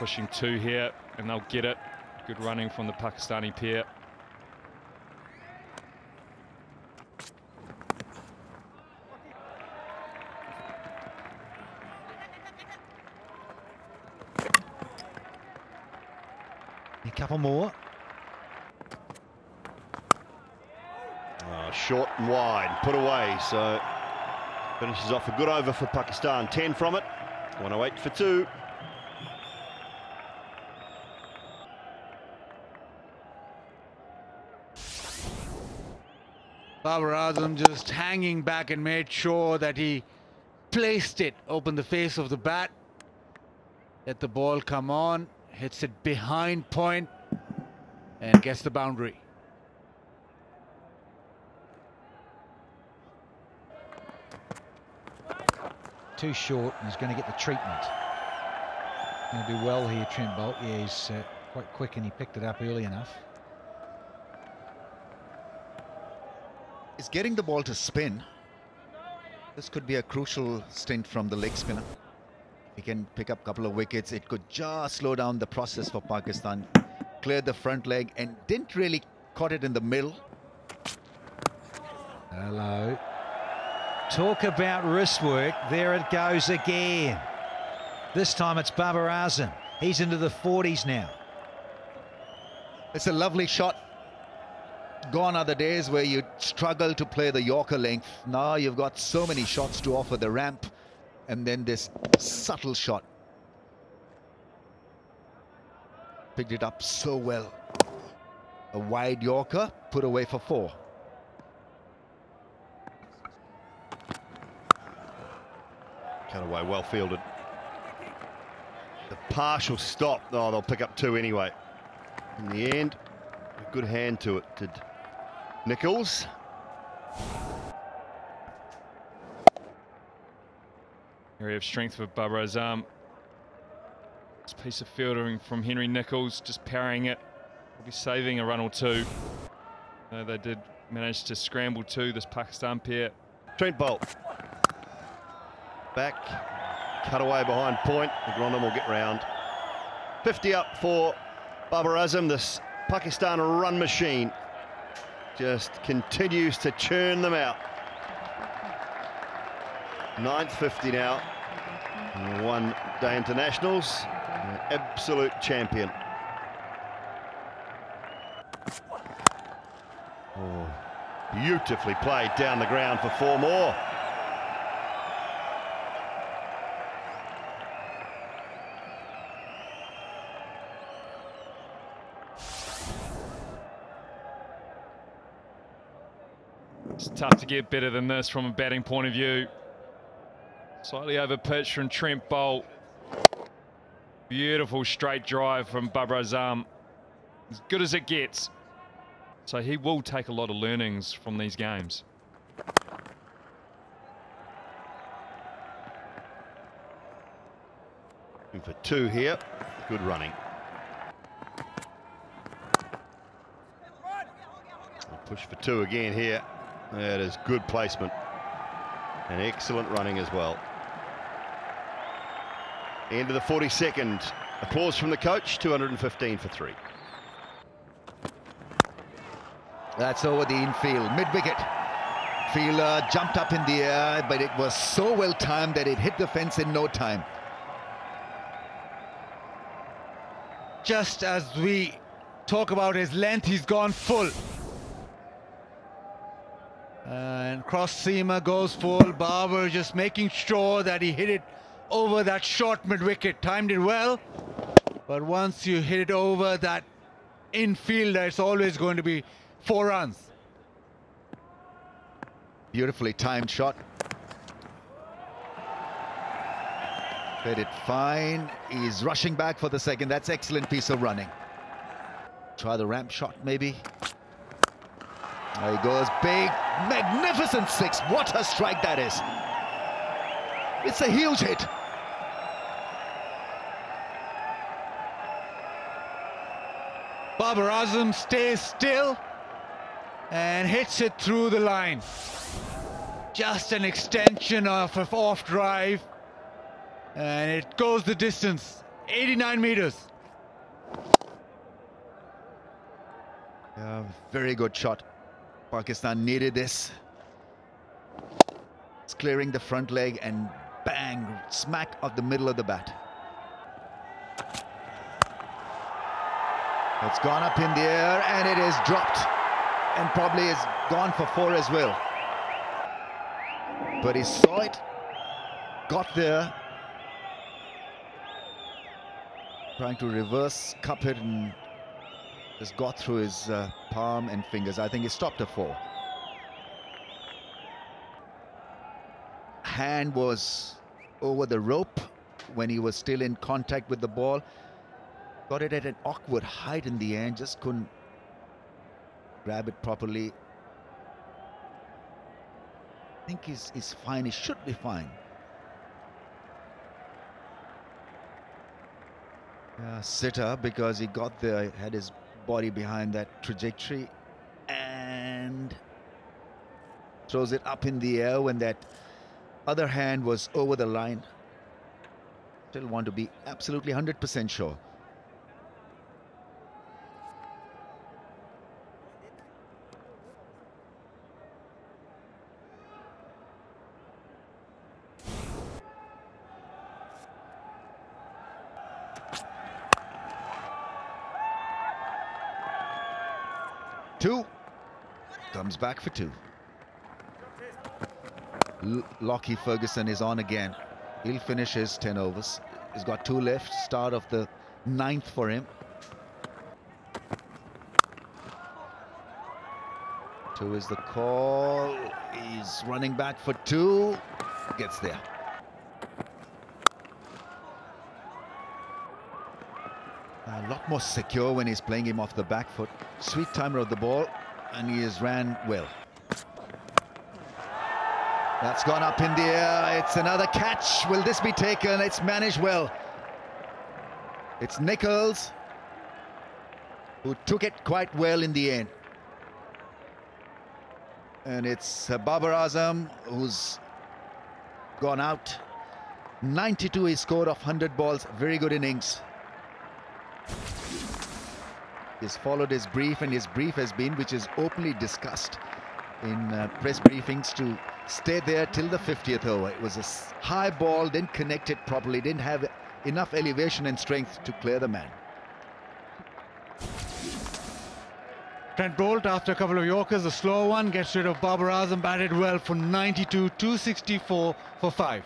pushing two here, and they'll get it. Good running from the Pakistani pair. A couple more. Short and wide, put away, so finishes off a good over for Pakistan. 10 from it, 108 for two. Babar Azam just hanging back and made sure that he placed it, opened the face of the bat, let the ball come on, hits it behind point and gets the boundary. Too short, and he's going to get the treatment. Going to do well here, Trent Boult. Yeah, he's quite quick, and he picked it up early enough. He's getting the ball to spin. This could be a crucial stint from the leg spinner. He can pick up a couple of wickets. It could just slow down the process for Pakistan. Cleared the front leg and didn't really caught it in the middle. Hello. Talk about wrist work, there it goes again. This time it's Babar Azam. He's into the 40s now. It's a lovely shot. Gone are the days where you struggle to play the Yorker length. Now you've got so many shots to offer, the ramp and then this subtle shot. Picked it up so well. A wide Yorker, put away for four. Cutaway, well fielded. The partial stop. Oh, they'll pick up two anyway. In the end, a good hand to it, did Nicholls. Area of strength for Babar Azam. This piece of fielding from Henry Nicholls, just parrying it. He'll be saving a run or two. No, they did manage to scramble two, this Pakistan pair. Trent Boult. Back, cut away behind point. The Grondham will get round. 50 up for Babar Azam. This Pakistan run machine just continues to churn them out. 950 now. 1-day internationals. An absolute champion. Oh, beautifully played down the ground for four more. It's tough to get better than this from a batting point of view. Slightly over pitch from Trent Boult. Beautiful straight drive from Babar Azam. As good as it gets. So he will take a lot of learnings from these games. In for two here. Good running. Push for two again here. That is good placement and excellent running as well. End of the 42nd. Applause from the coach. 215 for three. That's over the infield. Mid-wicket. Fielder jumped up in the air, but it was so well timed that it hit the fence in no time. Just as we talk about his length, he's gone full. And cross-seamer goes full. Babar just making sure that he hit it over that short mid-wicket. Timed it well, but once you hit it over that infielder, it's always going to be four runs. Beautifully timed shot. Hit it fine. He's rushing back for the second. That's excellent piece of running. Try the ramp shot maybe. There he goes, big, magnificent six. What a strike that is. It's a huge hit. Babar Azam stays still and hits it through the line. Just an extension of an off drive, and it goes the distance. 89 meters. Yeah, very good shot. Pakistan needed this. It's clearing the front leg and bang, smack of the middle of the bat. It's gone up in the air and it is dropped, and probably is gone for four as well. But he saw it, got there, trying to reverse cup it and just got through his palm and fingers. I think he stopped a four. Hand was over the rope when he was still in contact with the ball. Got it at an awkward height in the end, just couldn't grab it properly. I think he's fine, he should be fine. Sitter, because he got there, had his body behind that trajectory and throws it up in the air when that other hand was over the line. Still want to be absolutely 100% sure. Two. Comes back for two. Lockie Ferguson is on again. He'll finish his 10 overs. He's got two left. Start of the 9th for him. Two is the call. He's running back for two. Gets there. A lot more secure when he's playing him off the back foot. Sweet timer of the ball, and he has ran well. That's gone up in the air. It's another catch. Will this be taken? It's managed well. It's Nicholls who took it quite well in the end. And it's Babar Azam who's gone out. 92 he scored off 100 balls. Very good innings. He's followed his brief, and his brief has been, which is openly discussed in press briefings, to stay there till the 50th over. It was a high ball, didn't connect it properly, didn't have enough elevation and strength to clear the man. Trent Boult, after a couple of yorkers, a slow one, gets rid of Babar Azam, batted well for 92, 264 for 5.